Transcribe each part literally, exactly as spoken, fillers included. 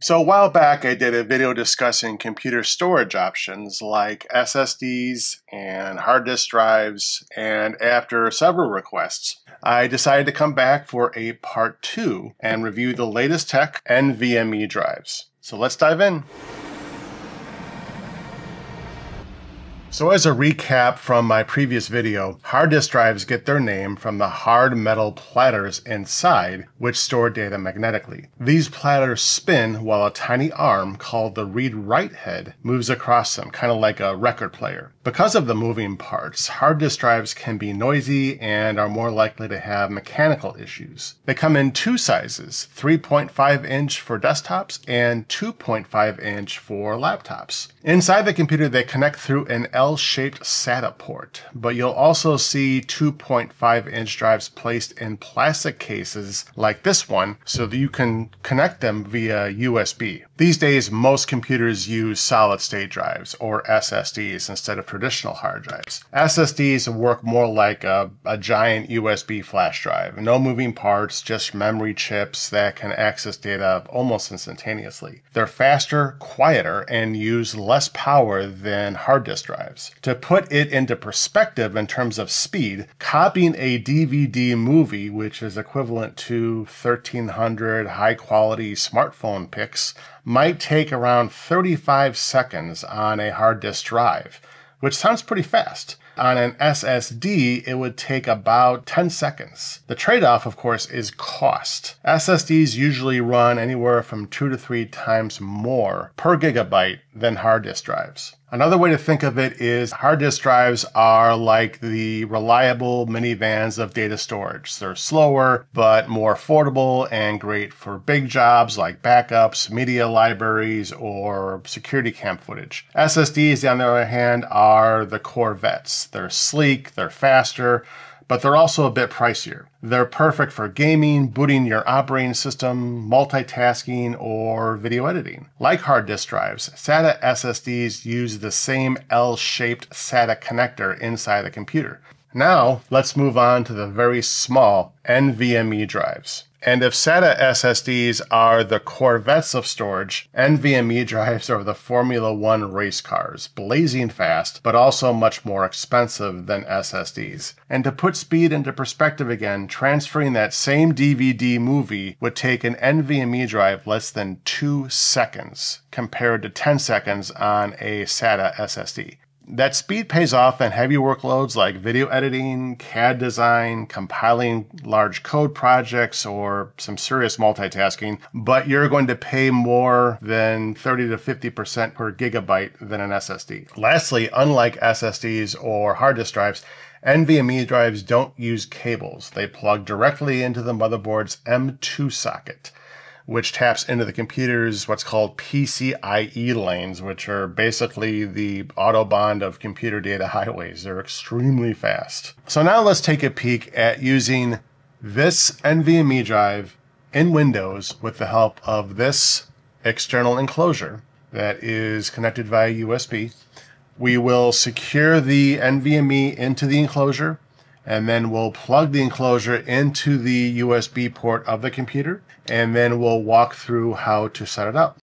So a while back, I did a video discussing computer storage options like S S Ds and hard disk drives, and after several requests, I decided to come back for a part two and review the latest tech and N V M E drives. So let's dive in. So as a recap from my previous video, hard disk drives get their name from the hard metal platters inside, which store data magnetically. These platters spin while a tiny arm called the read-write head moves across them, kind of like a record player. Because of the moving parts, hard disk drives can be noisy and are more likely to have mechanical issues. They come in two sizes, three point five inch for desktops and two point five inch for laptops. Inside the computer, they connect through an L-shaped SATA port, but you'll also see two point five inch drives placed in plastic cases like this one so that you can connect them via U S B. These days, most computers use solid-state drives, or S S Ds, instead of traditional hard drives. S S Ds work more like a, a giant U S B flash drive. No moving parts, just memory chips that can access data almost instantaneously. They're faster, quieter, and use less power than hard disk drives. To put it into perspective in terms of speed, copying a D V D movie, which is equivalent to thirteen hundred high-quality smartphone pics, might take around thirty-five seconds on a hard disk drive, which sounds pretty fast. On an S S D, it would take about ten seconds. The trade-off, of course, is cost. S S Ds usually run anywhere from two to three times more per gigabyte than hard disk drives. Another way to think of it is hard disk drives are like the reliable minivans of data storage. They're slower, but more affordable and great for big jobs like backups, media libraries, or security cam footage. S S Ds, on the other hand, are the Corvettes. They're sleek, they're faster, but they're also a bit pricier. They're perfect for gaming, booting your operating system, multitasking, or video editing. Like hard disk drives, SATA S S Ds use the same L-shaped SATA connector inside the computer. Now, let's move on to the very small N V M E drives. And if SATA S S Ds are the Corvettes of storage, N V M E drives are the Formula One race cars, blazing fast, but also much more expensive than S S Ds. And to put speed into perspective again, transferring that same D V D movie would take an N V M E drive less than two seconds, compared to ten seconds on a SATA S S D. That speed pays off in heavy workloads like video editing, C A D design, compiling large code projects, or some serious multitasking, but you're going to pay more than thirty to fifty percent per gigabyte than an S S D. Lastly, unlike S S Ds or hard disk drives, N V M E drives don't use cables. They plug directly into the motherboard's M two socket, which taps into the computer's what's called P C I E lanes, which are basically the autobahn of computer data highways. They're extremely fast. So now let's take a peek at using this N V M E drive in Windows with the help of this external enclosure that is connected via U S B. We will secure the N V M E into the enclosure, and then we'll plug the enclosure into the U S B port of the computer, and then we'll walk through how to set it up.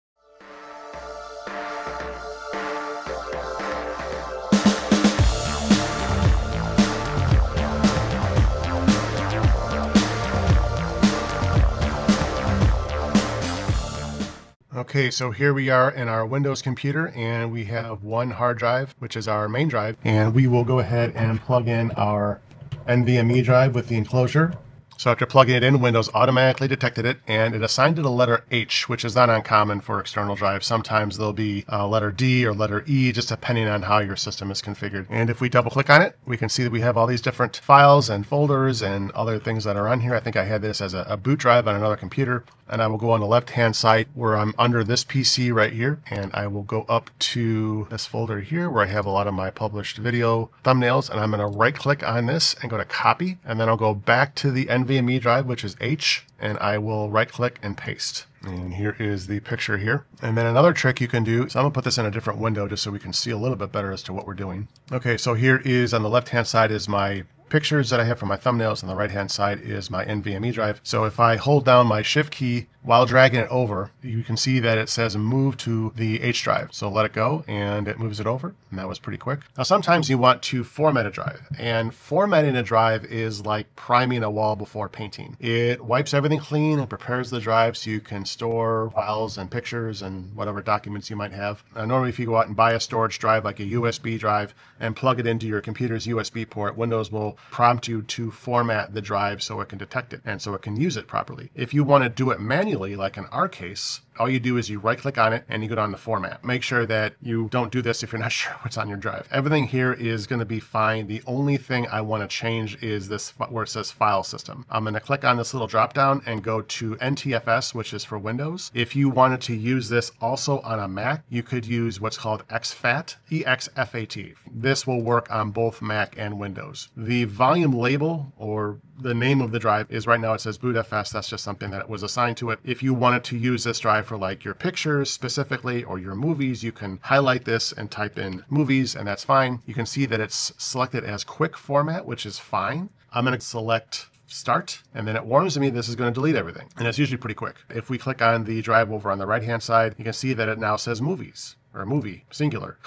Okay, so here we are in our Windows computer, and we have one hard drive, which is our main drive, and we will go ahead and plug in our N V M E drive with the enclosure. So after plugging it in, Windows automatically detected it, and it assigned it a letter H, which is not uncommon for external drives. Sometimes there'll be a letter D or letter E, just depending on how your system is configured. And if we double click on it, we can see that we have all these different files and folders and other things that are on here. I think I had this as a, a boot drive on another computer, and I will go on the left-hand side where I'm under this P C right here, and I will go up to this folder here where I have a lot of my published video thumbnails, and I'm gonna right-click on this and go to copy, and then I'll go back to the N V M E drive, which is H, and I will right-click and paste. And here is the picture here. And then another trick you can do, so I'm gonna put this in a different window just so we can see a little bit better as to what we're doing. Okay, so here is, on the left-hand side is my pictures that I have for my thumbnails, and the right-hand side is my N V M E drive. So if I hold down my shift key While dragging it over, you can see that it says move to the H drive. So let it go and it moves it over. And that was pretty quick. Now, sometimes you want to format a drive, and formatting a drive is like priming a wall before painting. It wipes everything clean and prepares the drive so you can store files and pictures and whatever documents you might have. Now, normally if you go out and buy a storage drive, like a U S B drive, and plug it into your computer's U S B port, Windows will prompt you to format the drive so it can detect it and so it can use it properly. If you want to do it manually, like in our case, all you do is you right click on it and you go down to format. Make sure that you don't do this if you're not sure what's on your drive. Everything here is going to be fine. The only thing I want to change is this where it says file system. I'm going to click on this little drop down and go to N T F S, which is for Windows. If you wanted to use this also on a Mac, you could use what's called exFAT, E X F A T. This will work on both Mac and Windows. The volume label or the name of the drive is right now, it says bootfs. That's just something that was assigned to it. If you wanted to use this drive for like your pictures specifically or your movies, you can highlight this and type in movies, and that's fine. You can see that it's selected as quick format, which is fine. I'm going to select start, and then it warns me this is going to delete everything. And it's usually pretty quick. If we click on the drive over on the right hand side, you can see that it now says movies. Or movie, singular.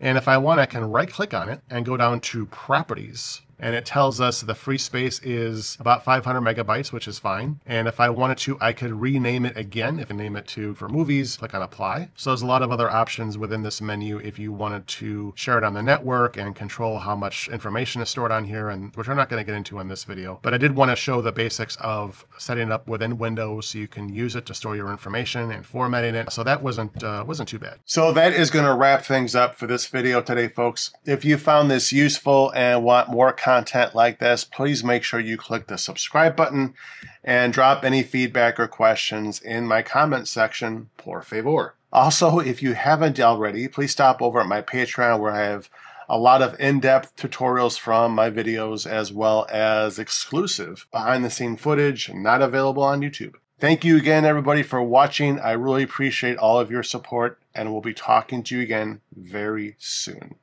And if I want, I can right click on it and go down to properties. And it tells us the free space is about five hundred megabytes, which is fine. And if I wanted to, I could rename it again. If I name it to for movies, click on apply. So there's a lot of other options within this menu if you wanted to share it on the network and control how much information is stored on here, and which I'm not going to get into in this video. But I did want to show the basics of setting it up within Windows so you can use it to store your information and formatting it. So that wasn't uh, wasn't too bad. So that is going to wrap things up for this video today, folks. If you found this useful and want more content like this, please make sure you click the subscribe button and drop any feedback or questions in my comment section, por favor. Also, if you haven't already, please stop over at my Patreon, where I have a lot of in-depth tutorials from my videos, as well as exclusive behind-the-scenes footage not available on YouTube. Thank you again, everybody, for watching. I really appreciate all of your support, and we'll be talking to you again very soon.